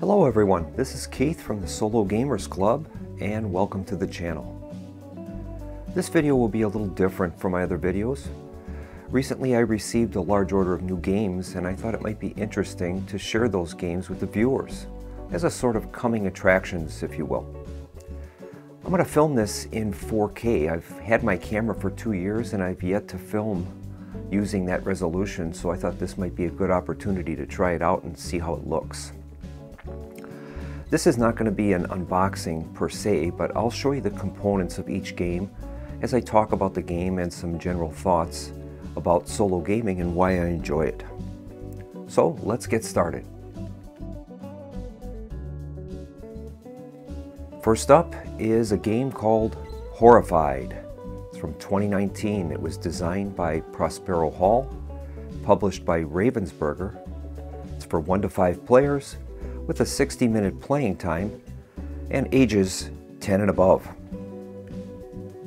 Hello everyone, this is Keith from the Solo Gamers Club and welcome to the channel. This video will be a little different from my other videos. Recently I received a large order of new games and I thought it might be interesting to share those games with the viewers as a sort of coming attractions, if you will. I'm going to film this in 4K. I've had my camera for 2 years and I've yet to film using that resolution, so I thought this might be a good opportunity to try it out and see how it looks. This is not going to be an unboxing per se, but I'll show you the components of each game as I talk about the game and some general thoughts about solo gaming and why I enjoy it. So let's get started. First up is a game called Horrified. It's from 2019. It was designed by Prospero Hall, published by Ravensburger. It's for 1 to 5 players, with a 60-minute playing time and ages 10 and above.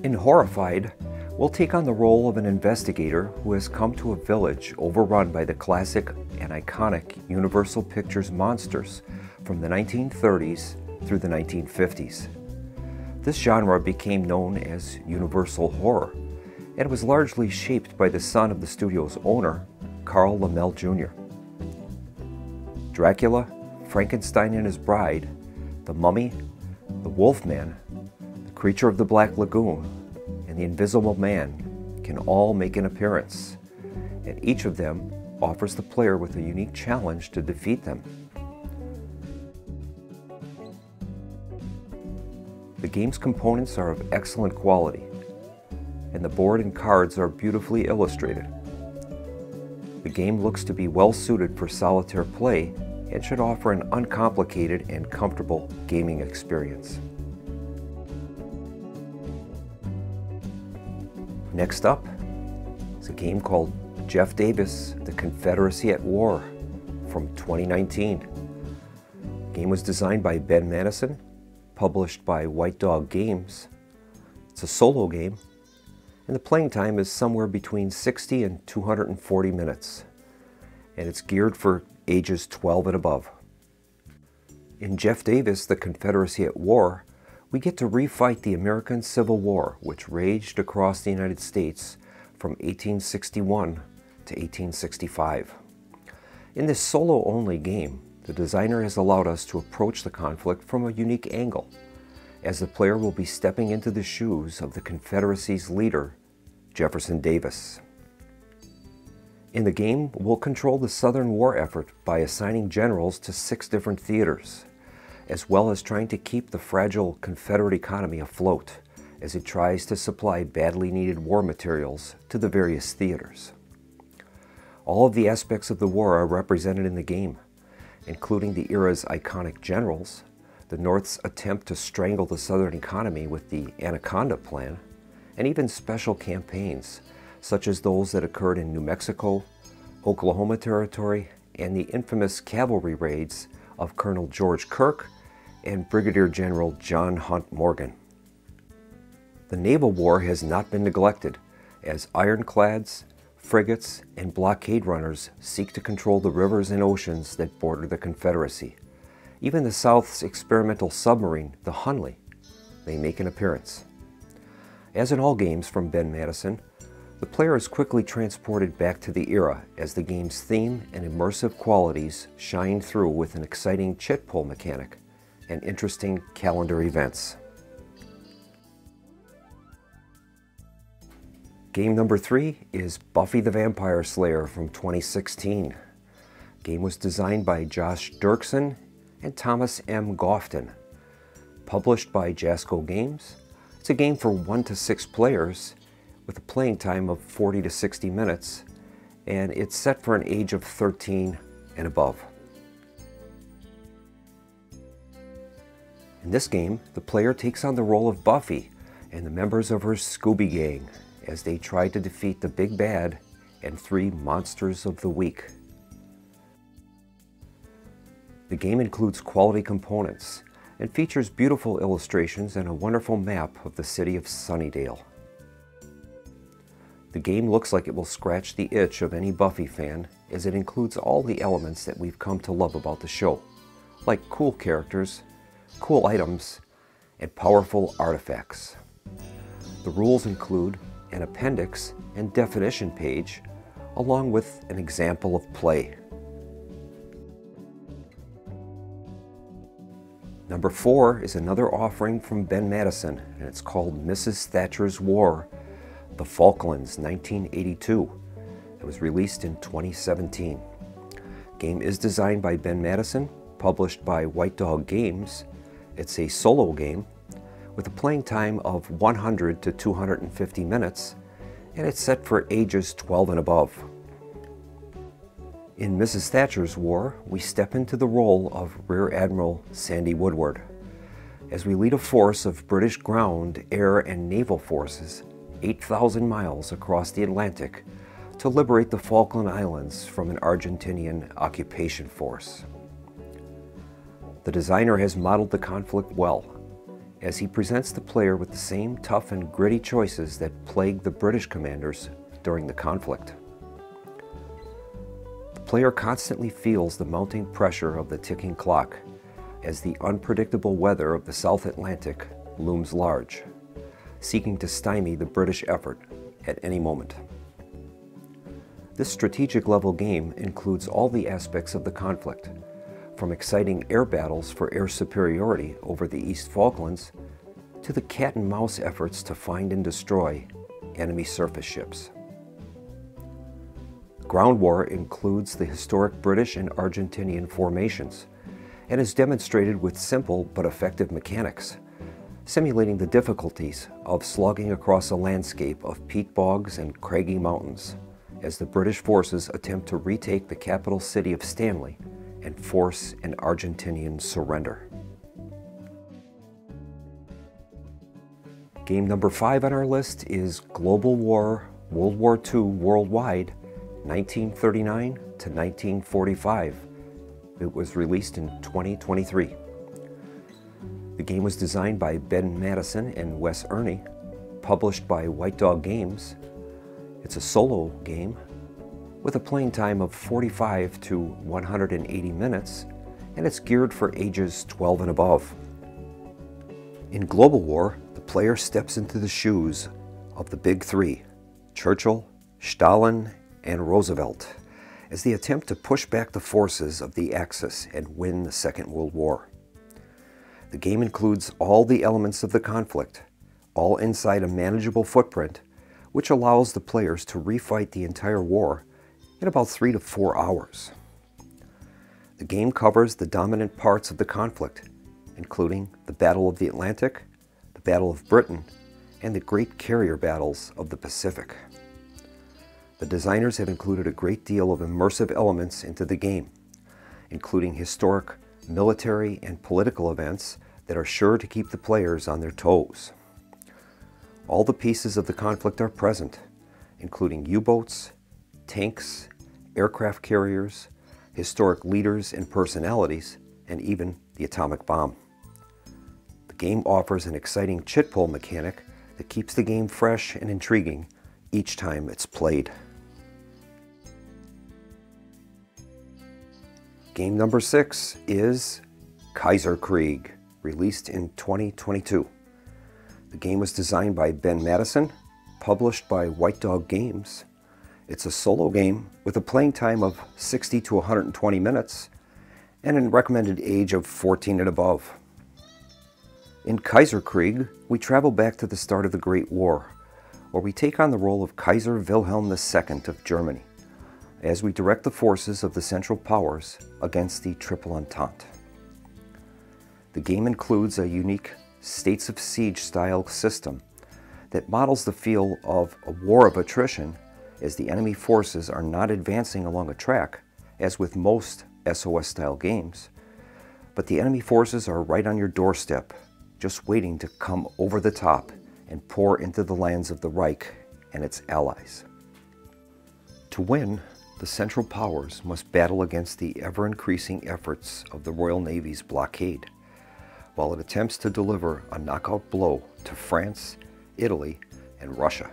In Horrified, we'll take on the role of an investigator who has come to a village overrun by the classic and iconic Universal Pictures monsters from the 1930s through the 1950s. This genre became known as Universal Horror, and was largely shaped by the son of the studio's owner, Carl Laemmle Jr. Dracula, Frankenstein and His Bride, The Mummy, The Wolfman, The Creature of the Black Lagoon, and The Invisible Man can all make an appearance, and each of them offers the player with a unique challenge to defeat them. The game's components are of excellent quality, and the board and cards are beautifully illustrated. The game looks to be well suited for solitaire play and should offer an uncomplicated and comfortable gaming experience. Next up is a game called Jeff Davis: The Confederacy at War from 2019. The game was designed by Ben Madison, published by White Dog Games. It's a solo game, and the playing time is somewhere between 60 and 240 minutes, and it's geared for ages 12 and above. In Jeff Davis: The Confederacy at War, we get to refight the American Civil War, which raged across the United States from 1861 to 1865. In this solo-only game, the designer has allowed us to approach the conflict from a unique angle, as the player will be stepping into the shoes of the Confederacy's leader, Jefferson Davis. In the game, we'll control the Southern war effort by assigning generals to 6 different theaters, as well as trying to keep the fragile Confederate economy afloat as it tries to supply badly needed war materials to the various theaters. All of the aspects of the war are represented in the game, including the era's iconic generals, the North's attempt to strangle the Southern economy with the Anaconda Plan, and even special campaigns such as those that occurred in New Mexico, Oklahoma Territory, and the infamous cavalry raids of Colonel George Kirk and Brigadier General John Hunt Morgan. The naval war has not been neglected, as ironclads, frigates, and blockade runners seek to control the rivers and oceans that border the Confederacy. Even the South's experimental submarine, the Hunley, may make an appearance. As in all games from Ben Madison, the player is quickly transported back to the era as the game's theme and immersive qualities shine through with an exciting chit pull mechanic and interesting calendar events. Game number 3 is Buffy the Vampire Slayer from 2016. The game was designed by Josh Dirksen and Thomas M. Gofton. Published by Jasco Games, it's a game for 1 to 6 players with a playing time of 40 to 60 minutes, and it's set for an age of 13 and above. In this game, the player takes on the role of Buffy and the members of her Scooby Gang as they try to defeat the Big Bad and 3 Monsters of the Week. The game includes quality components and features beautiful illustrations and a wonderful map of the city of Sunnydale. The game looks like it will scratch the itch of any Buffy fan, as it includes all the elements that we've come to love about the show, like cool characters, cool items, and powerful artifacts. The rules include an appendix and definition page, along with an example of play. Number 4 is another offering from Ben Madison, and it's called Mrs. Thatcher's War, The Falklands, 1982. It was released in 2017. Game is designed by Ben Madison, published by White Dog Games. It's a solo game with a playing time of 100 to 250 minutes, and it's set for ages 12 and above. In Mrs. Thatcher's War, we step into the role of Rear Admiral Sandy Woodward as we lead a force of British ground, air, and naval forces 8,000 miles across the Atlantic to liberate the Falkland Islands from an Argentinian occupation force. The designer has modeled the conflict well, as he presents the player with the same tough and gritty choices that plagued the British commanders during the conflict. The player constantly feels the mounting pressure of the ticking clock as the unpredictable weather of the South Atlantic looms large, seeking to stymie the British effort at any moment. This strategic level game includes all the aspects of the conflict, from exciting air battles for air superiority over the East Falklands to the cat and mouse efforts to find and destroy enemy surface ships. Ground war includes the historic British and Argentinian formations and is demonstrated with simple but effective mechanics, simulating the difficulties of slogging across a landscape of peat bogs and craggy mountains as the British forces attempt to retake the capital city of Stanley and force an Argentinian surrender. Game number 5 on our list is Global War, World War II Worldwide, 1939 to 1945. It was released in 2023. The game was designed by Ben Madison and Wes Ernie, published by White Dog Games. It's a solo game with a playing time of 45 to 180 minutes, and it's geared for ages 12 and above. In Global War, the player steps into the shoes of the Big Three, Churchill, Stalin, and Roosevelt, as they attempt to push back the forces of the Axis and win the Second World War. The game includes all the elements of the conflict, all inside a manageable footprint, which allows the players to refight the entire war in about 3 to 4 hours. The game covers the dominant parts of the conflict, including the Battle of the Atlantic, the Battle of Britain, and the great carrier battles of the Pacific. The designers have included a great deal of immersive elements into the game, including historic military and political events that are sure to keep the players on their toes. All the pieces of the conflict are present, including U-boats, tanks, aircraft carriers, historic leaders and personalities, and even the atomic bomb. The game offers an exciting chit-pull mechanic that keeps the game fresh and intriguing each time it's played. Game number 6 is Kaiserkrieg, released in 2022. The game was designed by Ben Madison, published by White Dog Games. It's a solo game with a playing time of 60 to 120 minutes and a recommended age of 14 and above. In Kaiserkrieg, we travel back to the start of the Great War, where we take on the role of Kaiser Wilhelm II of Germany as we direct the forces of the Central Powers against the Triple Entente. The game includes a unique states of siege style system that models the feel of a war of attrition, as the enemy forces are not advancing along a track, as with most SOS-style games, but the enemy forces are right on your doorstep, just waiting to come over the top and pour into the lands of the Reich and its allies. To win, the Central Powers must battle against the ever-increasing efforts of the Royal Navy's blockade, while it attempts to deliver a knockout blow to France, Italy, and Russia.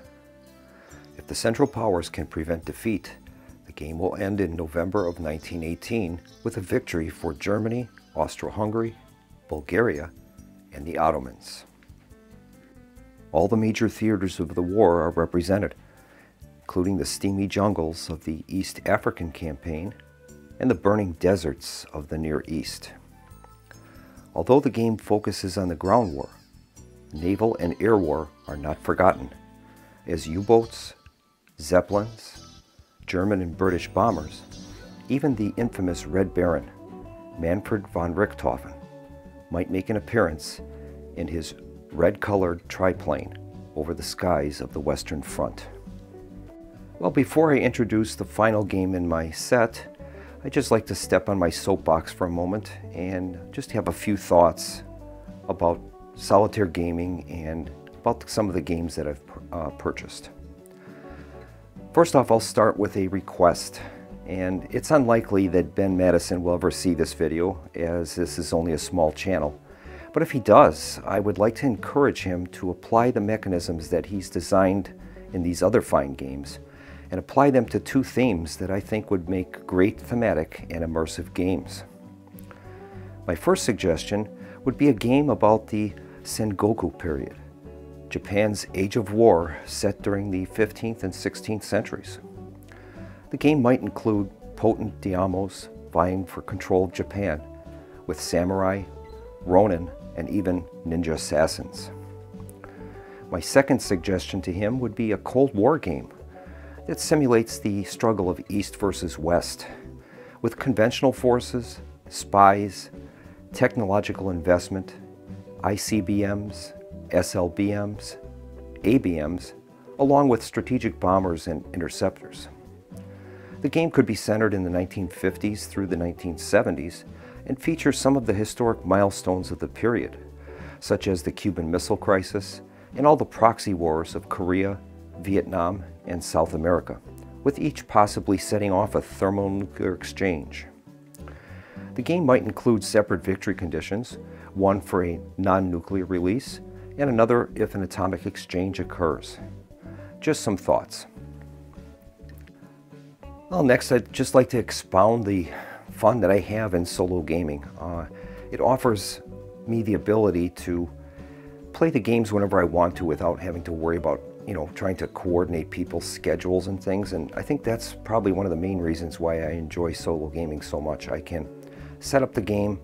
If the Central Powers can prevent defeat, the game will end in November of 1918 with a victory for Germany, Austro-Hungary, Bulgaria, and the Ottomans. All the major theaters of the war are represented, including the steamy jungles of the East African campaign and the burning deserts of the Near East. Although the game focuses on the ground war, naval and air war are not forgotten, as U-boats, Zeppelins, German and British bombers, even the infamous Red Baron, Manfred von Richthofen, might make an appearance in his red-colored triplane over the skies of the Western Front. Well, before I introduce the final game in my set, I'd just like to step on my soapbox for a moment and just have a few thoughts about solitaire gaming and about some of the games that I've purchased. First off, I'll start with a request, and it's unlikely that Ben Madison will ever see this video, as this is only a small channel. But if he does, I would like to encourage him to apply the mechanisms that he's designed in these other fine games and apply them to two themes that I think would make great thematic and immersive games. My first suggestion would be a game about the Sengoku period, Japan's Age of War set during the 15th and 16th centuries. The game might include potent daimyos vying for control of Japan, with samurai, ronin, and even ninja assassins. My second suggestion to him would be a Cold War game that simulates the struggle of East versus West, with conventional forces, spies, technological investment, ICBMs, SLBMs, ABMs, along with strategic bombers and interceptors. The game could be centered in the 1950s through the 1970s, and feature some of the historic milestones of the period, such as the Cuban Missile Crisis and all the proxy wars of Korea, Vietnam, and South America, with each possibly setting off a thermonuclear exchange. The game might include separate victory conditions, one for a non-nuclear release, and another if an atomic exchange occurs. Just some thoughts. Well, next I'd just like to expound the fun that I have in solo gaming. It offers me the ability to play the games whenever I want to without having to worry about, you know, trying to coordinate people's schedules and things. And I think that's probably one of the main reasons why I enjoy solo gaming so much. I can set up the game,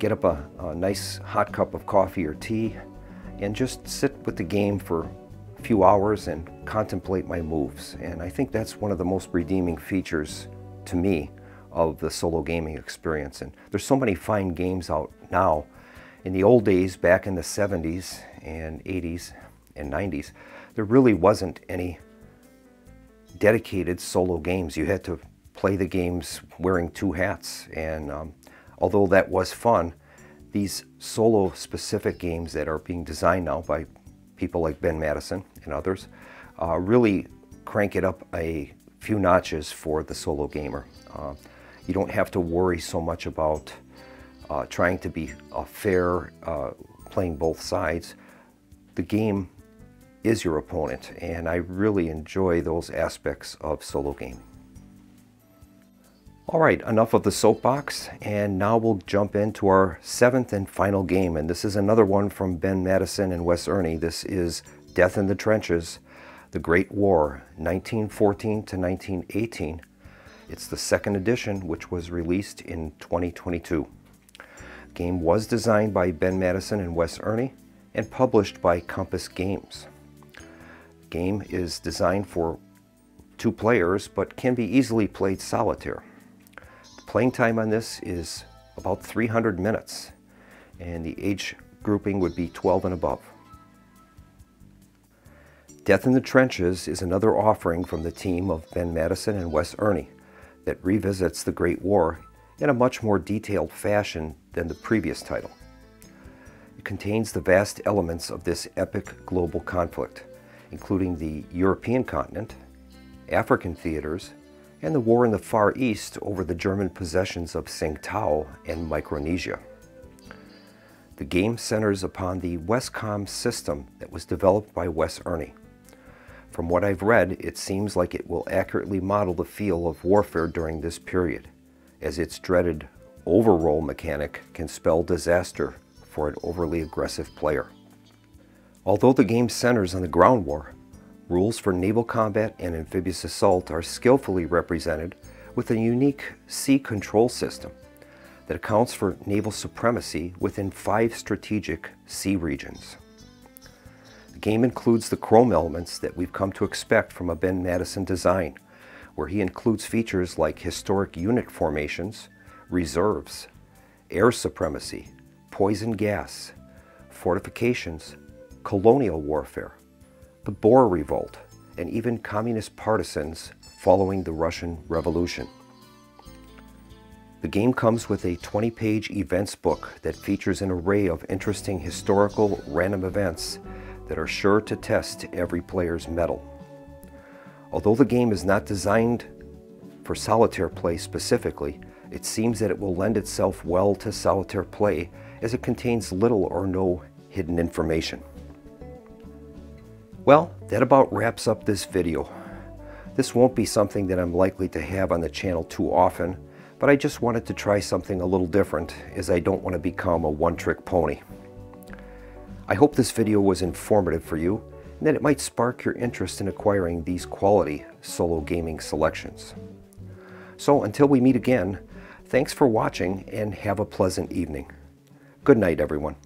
get up a nice hot cup of coffee or tea, and just sit with the game for a few hours and contemplate my moves. And I think that's one of the most redeeming features to me of the solo gaming experience. And there's so many fine games out now. In the old days, back in the 70s and 80s and 90s, there really wasn't any dedicated solo games. You had to play the games wearing two hats. And although that was fun, these solo specific games that are being designed now by people like Ben Madison and others really crank it up a few notches for the solo gamer. You don't have to worry so much about trying to be fair, playing both sides. The game is your opponent, and I really enjoy those aspects of solo gaming. All right, enough of the soapbox, and now we'll jump into our seventh and final game, and this is another one from Ben Madison and Wes Ernie. This is Death in the Trenches, The Great War, 1914 to 1918. It's the second edition, which was released in 2022. The game was designed by Ben Madison and Wes Ernie and published by Compass Games. The game is designed for two players, but can be easily played solitaire. The playing time on this is about 300 minutes, and the age grouping would be 12 and above. Death in the Trenches is another offering from the team of Ben Madison and Wes Ernie that revisits the Great War in a much more detailed fashion than the previous title. It contains the vast elements of this epic global conflict, including the European continent, African theaters, and the war in the Far East over the German possessions of Tsingtao and Micronesia. The game centers upon the WESCOM system that was developed by Wes Ernie. From what I've read, it seems like it will accurately model the feel of warfare during this period, as its dreaded overroll mechanic can spell disaster for an overly aggressive player. Although the game centers on the ground war, rules for naval combat and amphibious assault are skillfully represented with a unique sea control system that accounts for naval supremacy within 5 strategic sea regions. The game includes the chrome elements that we've come to expect from a Ben Madison design, where he includes features like historic unit formations, reserves, air supremacy, poison gas, fortifications, colonial warfare, the Boer Revolt, and even communist partisans following the Russian Revolution. The game comes with a 20-page events book that features an array of interesting historical random events that are sure to test every player's mettle. Although the game is not designed for solitaire play specifically, it seems that it will lend itself well to solitaire play as it contains little or no hidden information. Well, that about wraps up this video. This won't be something that I'm likely to have on the channel too often, but I just wanted to try something a little different as I don't want to become a one-trick pony. I hope this video was informative for you and that it might spark your interest in acquiring these quality solo gaming selections. So until we meet again, thanks for watching and have a pleasant evening. Good night, everyone.